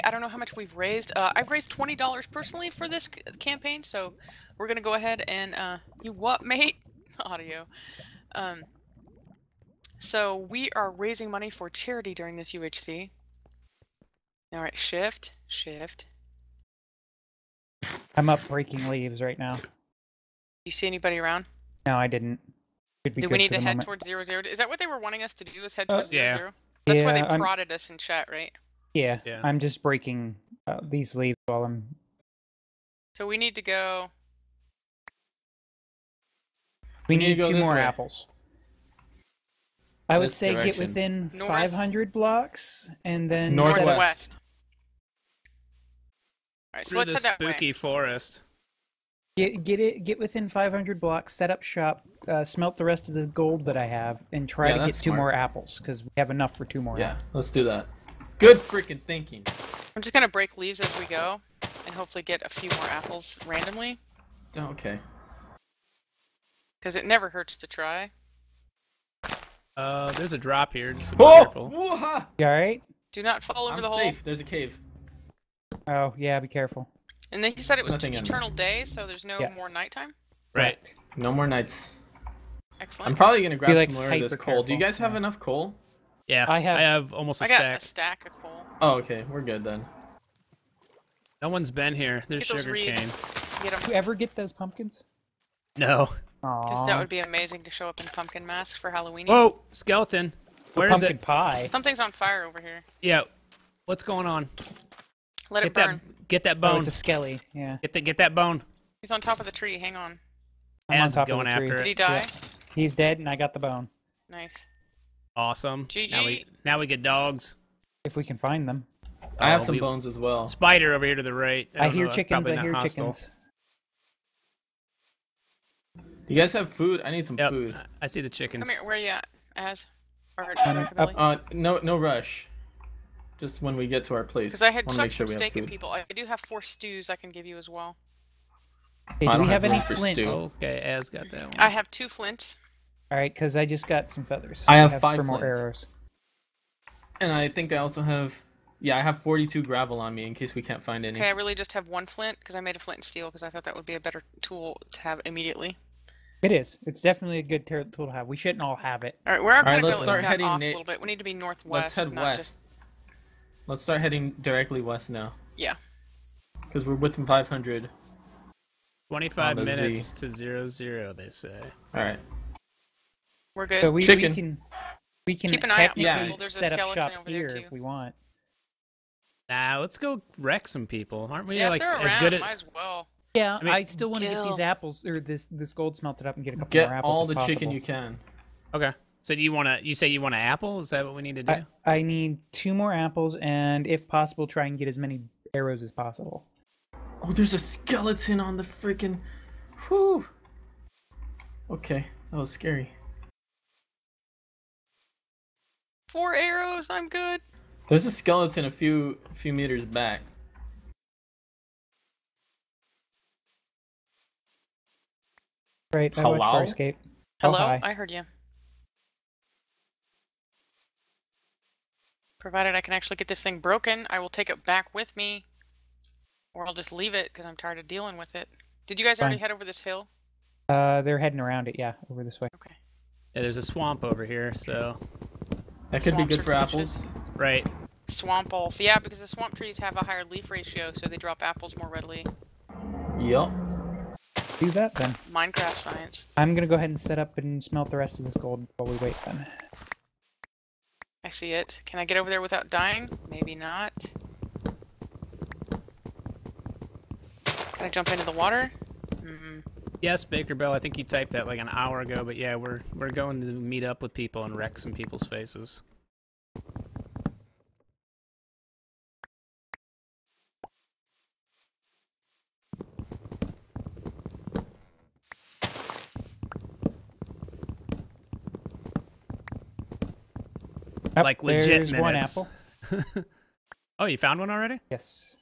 today. I don't know how much we've raised. I've raised $20 personally for this campaign, so we're gonna go ahead and you what, mate? Audio. So we are raising money for charity during this UHC. All right, shift. I'm up breaking leaves right now. Do you see anybody around? No, I didn't. Do we need to head towards 00? Is that what they were wanting us to do? Is head towards 00? That's where they prodded us in chat, right? Yeah. I'm just breaking these leaves while I'm. So we need to go. We need 2 more apples. I would say direction. Get within north. 500 blocks and then northwest. All right, so let's head that way. Through the spooky forest. Get within 500 blocks, set up shop, smelt the rest of the gold that I have, and try to get 2 more apples, because we have enough for 2 more. Yeah, let's do that. Good freaking thinking. I'm just going to break leaves as we go, and hopefully get a few more apples randomly. Oh, okay. Because it never hurts to try. There's a drop here, just be careful. Woo-ha! You alright? Do not fall over the hole. I'm safe, there's a cave. Oh, yeah, be careful. And then he said it was an eternal day, so there's no more nighttime? Right. No more nights. Excellent. I'm probably going to grab some more of this coal. Do you guys have enough coal? Yeah, I have almost a stack. I got a stack of coal. Oh, okay. We're good then. No one's been here. There's sugar cane. Get them. Did you ever get those pumpkins? No. Because that would be amazing to show up in pumpkin mask for Halloween. Whoa! Skeleton! Where is it? Pumpkin pie. Something's on fire over here. Yeah. What's going on? Let it burn. Get that bone. Oh, it's a skelly. Yeah. Get that bone. He's on top of the tree. Hang on. Az is going after it. Did he die? Yeah. He's dead, and I got the bone. Nice. Awesome. GG. Now we get dogs. If we can find them. I have some bones as well. Spider over here to the right. I hear chickens. I hear chickens. You guys have food? I need some food. I see the chickens. Come here. Where are you at, Az? No rush. Just when we get to our place. Because I had such steak and people. I do have 4 stews I can give you as well. Hey, do we have any flint? Okay, Az got that one. I have 2 flints. Alright, because I just got some feathers. I have 5 more arrows. And I think I also have... Yeah, I have 42 gravel on me in case we can't find any. Okay, I really just have 1 flint, because I made a flint and steel, because I thought that would be a better tool to have immediately. It is. It's definitely a good tool to have. We shouldn't all have it. Alright, we're going to start heading off a little bit. We need to be northwest. Let's head west. Let's start heading directly west now. Yeah. Because we're within 500. 25 minutes to 00, they say. Alright. We're good. So we can keep an eye out for people. There's set a skeleton up shop over here too. If we want. Nah, let's go wreck some people. Aren't we like as good at... might as well. Yeah, I mean, I still want to get these apples, or this gold smelted up and get a couple more apples if possible. Get all the chicken you can. Okay. So do you want to, you say you want an apple? Is that what we need to do? I need 2 more apples, and if possible, try and get as many arrows as possible. Oh, there's a skeleton on the freaking... Whew. Okay, that was scary. 4 arrows, I'm good. There's a skeleton a few meters back. Right, I went for escape. Hello? Oh, I heard you. Provided I can actually get this thing broken, I will take it back with me. Or I'll just leave it, because I'm tired of dealing with it. Did you guys already head over this hill? They're heading around it, yeah, over this way. Okay. Yeah, there's a swamp over here, so... That could be good for apples. Right. Swamp balls. Yeah, because the swamp trees have a higher leaf ratio, so they drop apples more readily. Yup. Do that, then. Minecraft science. I'm gonna go ahead and set up and smelt the rest of this gold while we wait, then. I see it. Can I get over there without dying? Maybe not. Can I jump into the water? Mm-mm. Yes, Baker Bell. I think you typed that like an hour ago, but yeah, we're going to meet up with people and wreck some people's faces. Like legit minutes. 1 apple. Oh, you found one already? Yes.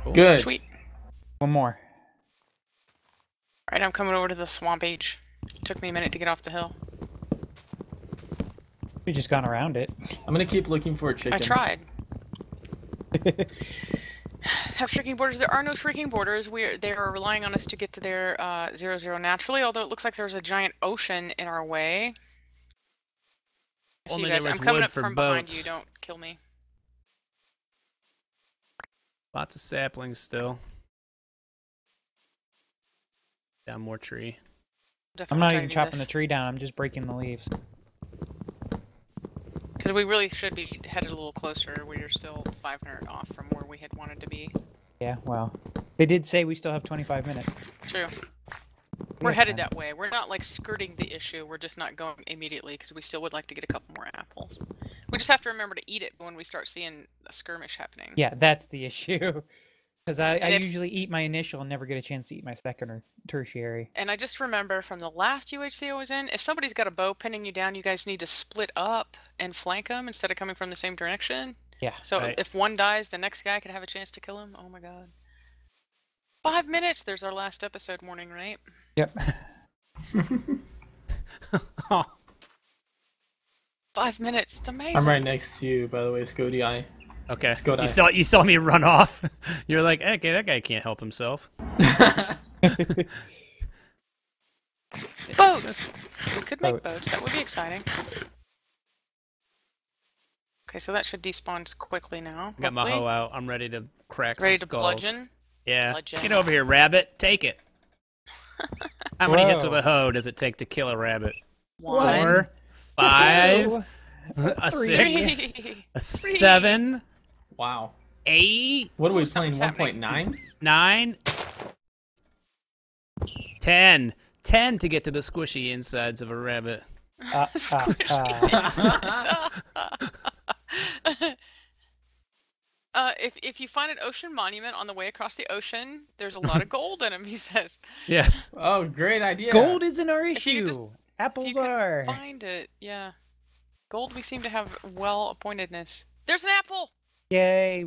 Cool. Good. Sweet. 1 more. All right, I'm coming over to the swamp age. It took me a minute to get off the hill. We just gone around it. I'm gonna keep looking for a chicken. I tried. have shrinking borders. There are no shrinking borders. They are relying on us to get to their 0-0 naturally, although it looks like there's a giant ocean in our way. Only see you guys. I'm coming up from behind you. Don't kill me. Lots of saplings still. Down more tree. Definitely I'm not even chopping the tree down. I'm just breaking the leaves. Because we really should be headed a little closer. We are still 500 off from where we had wanted to be. Yeah, well, they did say we still have 25 minutes. True. We're headed that way. We're not, like, skirting the issue. We're just not going immediately, because we still would like to get a couple more apples. We just have to remember to eat it when we start seeing a skirmish happening. Yeah, that's the issue. Because I usually eat my initial and never get a chance to eat my second or tertiary. And I just remember from the last UHC I was in, if somebody's got a bow pinning you down, you guys need to split up and flank them instead of coming from the same direction. Yeah. So if one dies, the next guy could have a chance to kill him. Oh, my God. 5 minutes. There's our last episode warning, right? Yep. 5 minutes. It's amazing. I'm right next to you, by the way, Scoti. Okay. Scoti. You saw me run off. You're like, okay, that guy can't help himself. Boats. We could make boats. That would be exciting. Okay, so that should despawn quickly now. Got my hoe out. I'm ready to crack some skulls. Ready to bludgeon. Yeah, get over here, rabbit. Take it. How many hits with a hoe does it take to kill a rabbit? 1. 4, 5, two, 6, 3, 7. Wow. 8. What are we playing? 1.9? 9. 10. 10 to get to the squishy insides of a rabbit. If you find an ocean monument on the way across the ocean, there's a lot of gold in him, he says. Yes. Oh, great idea. Gold isn't our issue. Apples are. Find it, yeah. Gold, we seem to have well-appointedness. There's an apple! Yay.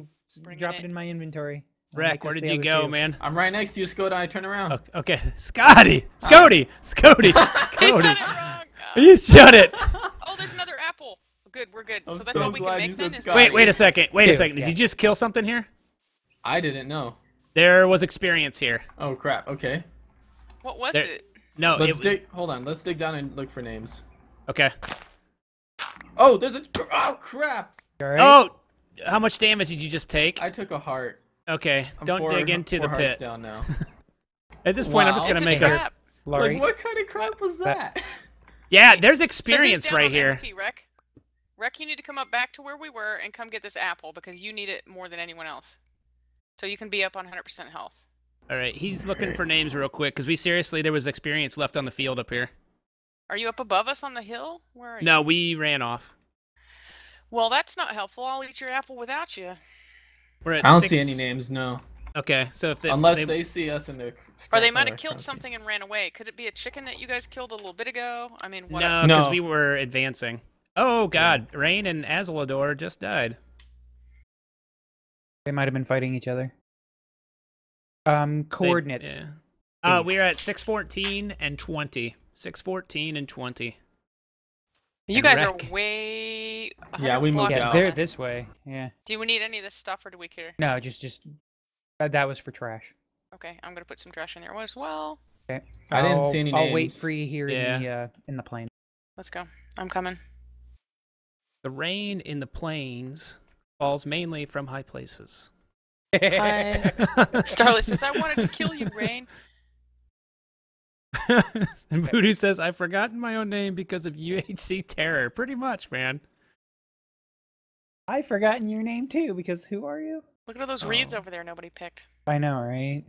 Drop it in my inventory. Rek, where did you go, man? I'm right next to you, Scoti. Turn around. Okay. Scoti! Scoti! Scoti! He said it wrong! You shut it! Oh, there's another apple. Good, we're good. I'm so that's all we can make then. Wait a second. Did you just kill something here? I didn't know. There was experience here. Oh crap. Okay. What was it? No. Hold on. Let's dig down and look for names. Okay. Oh, there's a. Oh crap. Right? Oh, how much damage did you just take? I took a heart. Okay. Don't dig into the pit. Down now. At this point, I'm just gonna make a. Larry. Like, what kind of crap was that? Yeah, there's experience right here. Rek, you need to come up back to where we were and come get this apple because you need it more than anyone else. So you can be up on 100% health. All right, he's looking for names real quick because there was experience left on the field up here. Are you up above us on the hill? Where are you? No, we ran off. Well, that's not helpful. I'll eat your apple without you. We're at I don't see any names, no. Okay, so if unless they see us in the or they might have killed something and ran away. Could it be a chicken that you guys killed a little bit ago? I mean, what? No, because we were advancing. Oh, God. Rain and Azalador just died. They might have been fighting each other. Coordinates. Yeah. We're at 614 and 20. 614 and 20. You guys are way... Yeah, we moved out. They're this way. Yeah. Do we need any of this stuff, or do we care? No, that was for trash. Okay, I'm going to put some trash in there as well. Okay. I didn't see any names. I'll wait for you here in the plane. Let's go. I'm coming. The rain in the plains falls mainly from high places. Starlet says, I wanted to kill you, Rain. And Voodoo says, I've forgotten my own name because of UHC terror. Pretty much, man. I've forgotten your name, too, because who are you? Look at all those reeds over there nobody picked. I know, right?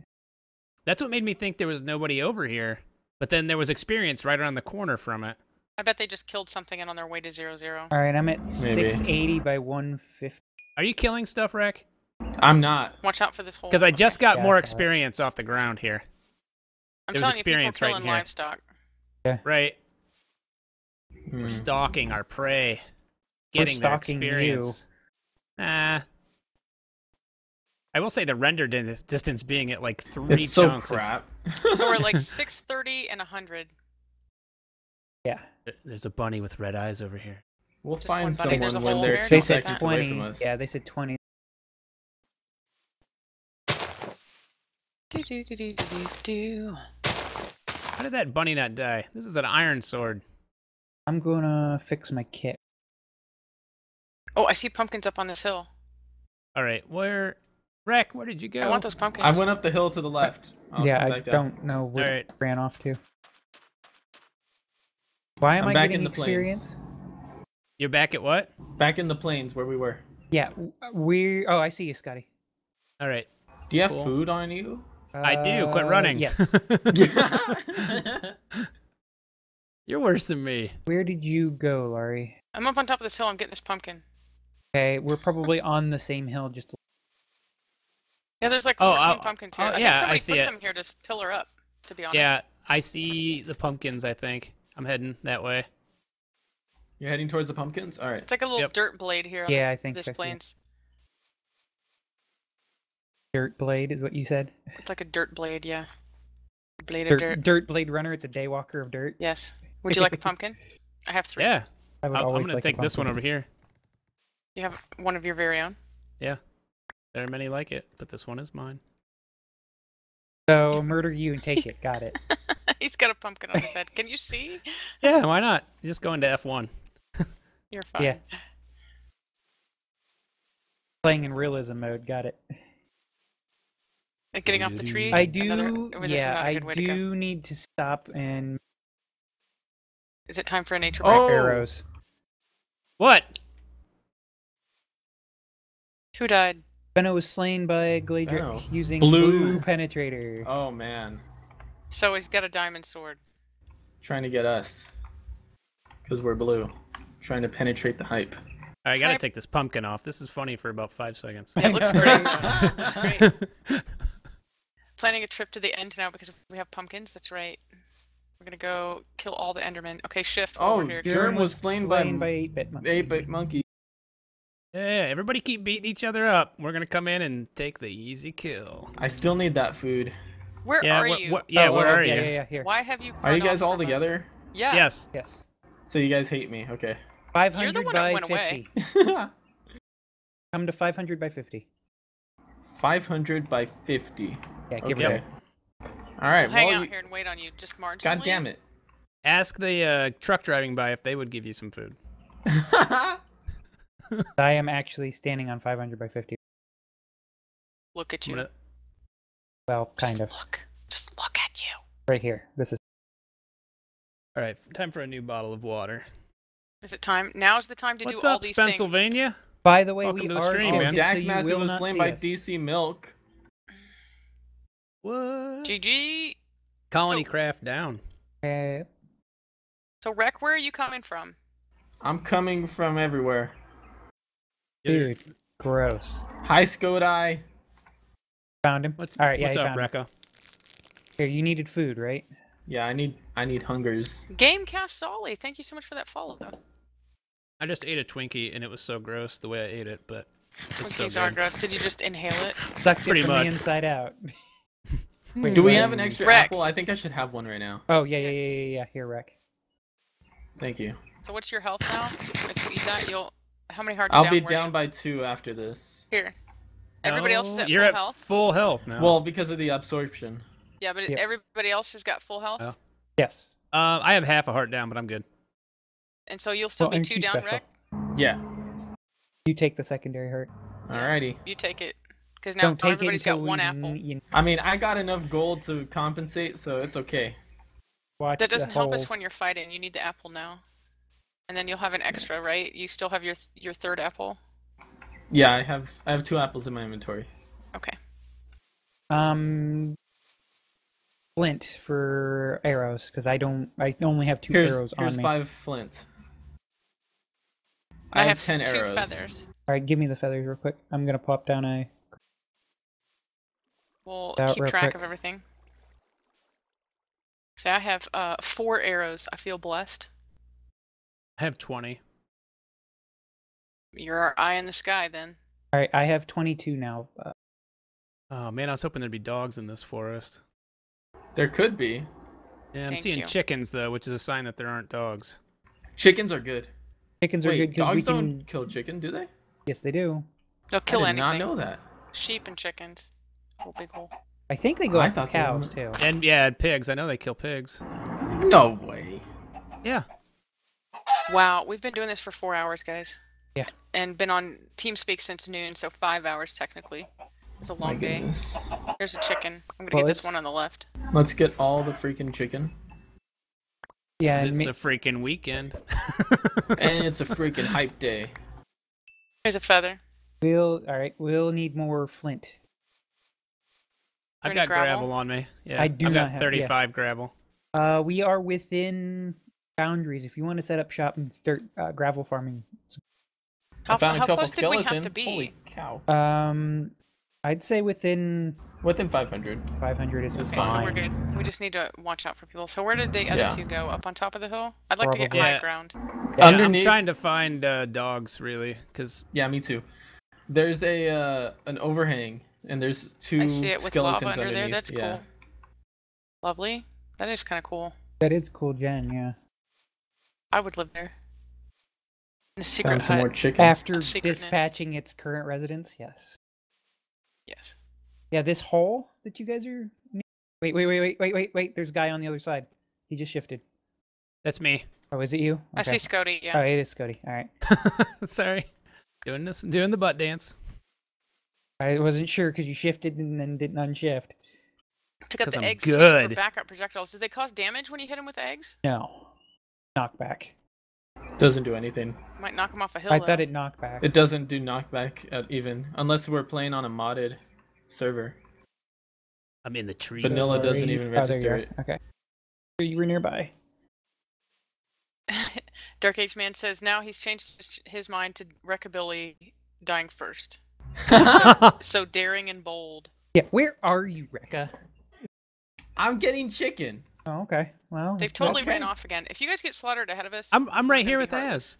That's what made me think there was nobody over here. But then there was experience right around the corner from it. I bet they just killed something and on their way to 0-0. All right, I'm at 680 by 150. Are you killing stuff, Rek? I'm not. Watch out for this hole. Because I just got more experience off the ground here. I'm telling you, people killing livestock. Yeah. Right. We're stalking our prey. Getting that experience. Nah. I will say the render distance being at like 3 chunks. So crap. So we're like 630 and 100. Yeah. There's a bunny with red eyes over here. We'll find someone when they're 2 seconds away from us. Yeah, they said 20. How did that bunny not die? This is an iron sword. I'm gonna fix my kit. Oh, I see pumpkins up on this hill. All right, where... Rek, where did you go? I want those pumpkins. I went up the hill to the left. Yeah, I don't know where I ran off to. Why am I getting experience? You're back at what? Back in the plains where we were. Yeah, we... Oh, I see you, Scotty. All right. Do you have food on you? I do. Quit running. Yes. You're worse than me. Where did you go, Larry? I'm up on top of this hill. I'm getting this pumpkin. Okay, we're probably on the same hill. Just yeah, there's like 14 pumpkins here. Yeah, I see it. Somebody put them here to pillar up. To be honest. Yeah, I see the pumpkins. I think I'm heading that way. You're heading towards the pumpkins. All right. It's like a little dirt blade here. On yeah, I think this plains. Dirt blade is what you said. It's like a dirt blade. Yeah. Blade of dirt. Dirt blade runner. It's a daywalker of dirt. Yes. Would you like a pumpkin? I have 3. Yeah. I'm going to take this one over here. You have one of your very own? Yeah. There are many like it, but this one is mine. So, murder you and take it. Got it. He's got a pumpkin on his head. Can you see? Yeah, why not? You're just going to F1. You're fine. Yeah. Playing in realism mode. Got it. Like getting off the tree? I do. I do need to stop and... Is it time for a nature break? Oh. Arrows. What? Who died? Benno was slain by Gladric using Blue Penetrator. Oh, man. So he's got a diamond sword. Trying to get us. Because we're blue. Trying to penetrate the hype. All right, I got to take this pumpkin off. This is funny for about 5 seconds. Yeah, it looks great. Planning a trip to the end now because we have pumpkins. That's right. We're gonna go kill all the Endermen. Okay, shift over here. Jen was slain by 8-bit monkey. 8-bit monkey. Yeah, everybody keep beating each other up. We're gonna come in and take the easy kill. I still need that food. Where are you? Where are you? Yeah, here. Why have you? Are you guys all together? Yeah. Yes. Yes. So you guys hate me? Okay. 500 by 50. Come to 500 by 50. 500 by 50. Yeah. Give it. All right, we'll hang out here and wait on you, just marginally. God damn it! Ask the truck driving by if they would give you some food. I am actually standing on 500 by 50. Look at you. Well, kind of. Just look at you. Right here. This is. All right, time for a new bottle of water. Is it time? Now's the time to do all these things. What's up, Pennsylvania? By the way, we are shifted, so you will not see us. Daxmaster was slain by DC Milk. What? GG. Colony craft down. So, Rek, where are you coming from? I'm coming from everywhere. Dude, gross. Hi, Scoti. Found him. All right, yeah, what's up, Rekka? Here, you needed food, right? Yeah, I need hungers. Gamecast Ollie, thank you so much for that follow, though. I just ate a Twinkie, and it was so gross the way I ate it, but it's Twinkies are gross. Did you just inhale it? Sucked it from the inside out. Wait, do we have an extra apple? I think I should have one right now. Oh, yeah. Here, Rek. Thank you. So what's your health now? If you eat that, you'll... How many hearts I'll be down by 2 after this. Here. Everybody else is at full health? You're at full health now. Well, because of the absorption. Yeah, but everybody else has got full health? Oh. Yes. I have half a heart down, but I'm good. And so you'll still be 2 down, Rek? Yeah. You take the secondary heart. Alrighty. You take it. Because now everybody's got one apple. I mean, I got enough gold to compensate, so it's okay. Watch that doesn't help us when you're fighting. You need the apple now. And then you'll have an extra, right? You still have your 3rd apple? Yeah, I have 2 apples in my inventory. Okay. Flint for arrows, because I only have 2 arrows on me. Here's 5 flint. I have 10 arrows. 2 feathers. Alright, give me the feathers real quick. I'm going to pop down a... We'll keep track of everything. So I have 4 arrows. I feel blessed. I have 20. You're our eye in the sky, then. All right, I have 22 now. Oh man, I was hoping there'd be dogs in this forest. There could be. Yeah, I'm seeing chickens though, which is a sign that there aren't dogs. Chickens are good. Chickens are good because we can. Dogs don't kill chicken, do they? Yes, they do. They'll kill anything. I did not know that. Sheep and chickens. Big hole. I think they go after cows, too. And, yeah, pigs. I know they kill pigs. No way. Yeah. Wow, we've been doing this for 4 hours, guys. Yeah. And been on Teamspeak since noon, so 5 hours, technically. It's a long day. There's a chicken. I'm gonna get this one on the left. Let's get all the freaking chicken. Yeah, it's a freaking weekend. And it's a freaking hype day. There's a feather. We'll need more flint. I've got gravel on me. Yeah, I do not have 35 gravel. We are within boundaries. If you want to set up shop and start gravel farming. How close did we have to be? Holy cow. I'd say within 500. 500 is fine. So we're good. We just need to watch out for people. So where did the other two go? Up on top of the hill? I'd like to get high ground. Yeah, I'm trying to find dogs, really, cause yeah, me too. There's a an overhang, and there's two skeletons underneath. I see it with lava under there. That's cool. Lovely. That is kind of cool. That is cool, Jen. Yeah. I would live there. In a secret hut. After dispatching its current residents, yes. Yes. Yeah, this hole that you guys are... Wait. There's a guy on the other side. He just shifted. That's me. Oh, is it you? Okay. I see Scoti, yeah. Oh, it is Scoti. All right. Sorry. Doing the butt dance. I wasn't sure because you shifted and then didn't unshift. Pick up the eggs too for backup projectiles. Do they cause damage when you hit them with eggs? No. Knockback. Doesn't do anything. Might knock him off a hill. I thought it knocked back. It doesn't do knockback even, unless we're playing on a modded server. I'm in the trees. Vanilla doesn't even register it. Okay. You were nearby. Dark Age Man says now he's changed his mind to Rekkabilly dying first. so daring and bold. Yeah. Where are you, Rekka? I'm getting chicken. Oh, okay. Well, they've totally ran off again. If you guys get slaughtered ahead of us, I'm right here with Az.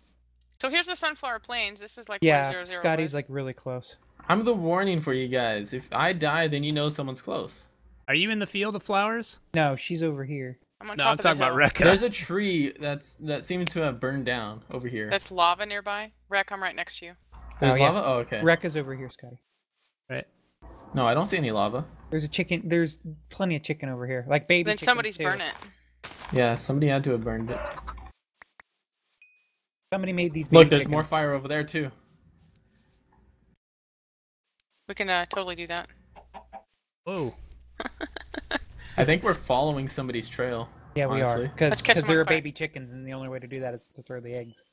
So here's the Sunflower Plains. This is like where 00 Scotty's was. Like really close. I'm the warning for you guys. If I die, then you know someone's close. Are you in the field of flowers? No, she's over here. I'm on top of the hill. About Rekka. There's a tree that seems to have burned down over here. That's lava nearby. Rekka, I'm right next to you. There's lava. Oh, okay. Rekka's over here, Scoti. Right. No, I don't see any lava. There's a chicken. There's plenty of chicken over here. Like baby chickens. Then somebody's burned it. Yeah, somebody had to have burned it. Somebody made these baby chickens. Look, there's more fire over there, too. We can totally do that. Whoa. I think we're following somebody's trail. Yeah, we are. Because there are baby chickens, and the only way to do that is to throw the eggs.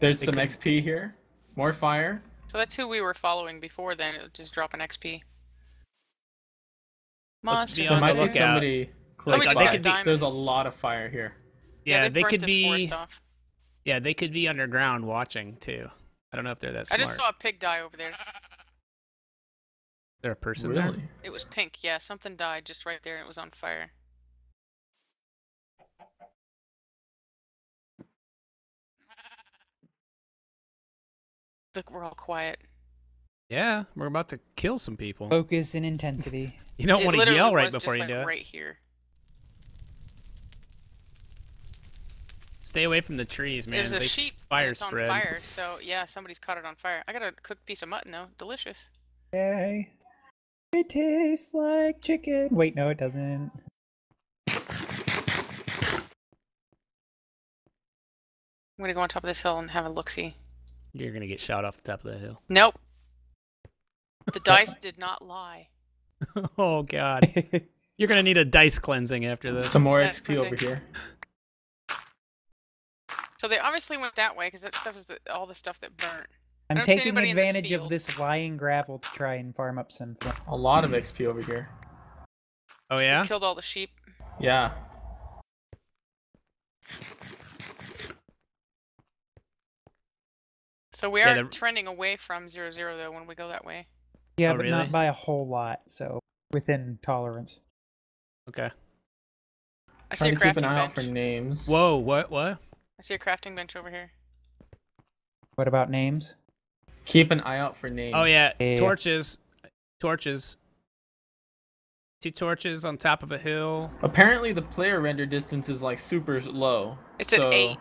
There's some XP here. More fire. So that's who we were following before then, it would just drop an XP. Monster. There might be somebody there's a lot of fire here. Yeah, they could be underground watching too. I don't know if they're that smart. I just saw a pig die over there. Is there a person there? It was pink, yeah. Something died just right there and it was on fire. Look, we're all quiet. Yeah, we're about to kill some people. Focus and intensity. You don't want to yell right before you do it. Right here. Stay away from the trees, man. There's a sheep that's on fire, so yeah, somebody's caught it on fire. I got a cooked piece of mutton though, delicious. Yay! It tastes like chicken. Wait, no, it doesn't. I'm gonna go on top of this hill and have a look-see. You're going to get shot off the top of the hill. Nope. The dice did not lie. Oh, God. You're going to need a dice cleansing after this. Some more XP over here. So they obviously went that way because that stuff is all the stuff that burnt. I'm taking advantage of this lying gravel to try and farm up some stuff. A lot of XP over here. Oh, yeah? We killed all the sheep. Yeah. So we are trending away from 00 though when we go that way. Yeah, but not by a whole lot, so within tolerance. Okay. I see a crafting bench. Keep an eye out for names. Whoa, what? I see a crafting bench over here. What about names? Keep an eye out for names. Oh yeah, torches. 2 torches on top of a hill. Apparently the player render distance is like super low. It's at 8.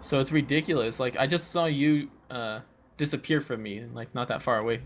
So it's ridiculous. Like I just saw you disappear from me, like not that far away.